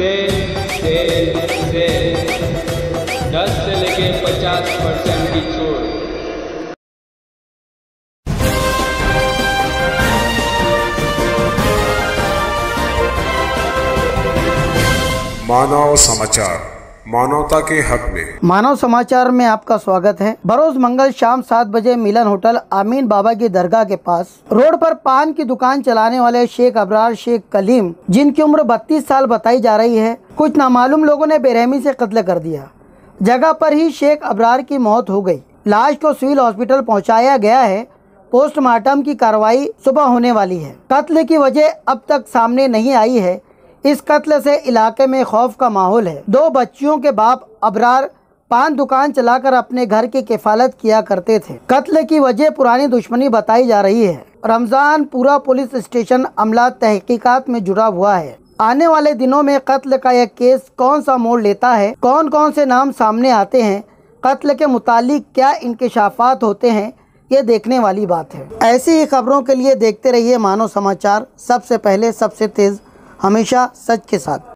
से 10 से लेके 50% की छूट। मानव समाचार, मानवता के हक में। मानव समाचार में आपका स्वागत है। बरोज मंगल शाम 7 बजे मिलन होटल आमीन बाबा की दरगाह के पास रोड पर पान की दुकान चलाने वाले शेख अबरार शेख कलीम, जिनकी उम्र 32 साल बताई जा रही है, कुछ नामालूम लोगों ने बेरहमी से कत्ल कर दिया। जगह पर ही शेख अबरार की मौत हो गई। लाश को सिविल हॉस्पिटल पहुँचाया गया है। पोस्टमार्टम की कार्रवाई सुबह होने वाली है। कत्ल की वजह अब तक सामने नहीं आई है। इस कत्ल से इलाके में खौफ का माहौल है। 2 बच्चियों के बाप अबरार पान दुकान चलाकर अपने घर की किफालत किया करते थे। कत्ल की वजह पुरानी दुश्मनी बताई जा रही है। रमजान पूरा पुलिस स्टेशन अमला तहकीकात में जुड़ा हुआ है। आने वाले दिनों में कत्ल का यह केस कौन सा मोड़ लेता है, कौन कौन से नाम सामने आते हैं, कत्ल के मुतालिक क्या इंकशाफात होते हैं, ये देखने वाली बात है। ऐसी ही खबरों के लिए देखते रहिए मानव समाचार, सबसे पहले, सबसे तेज, हमेशा सच के साथ।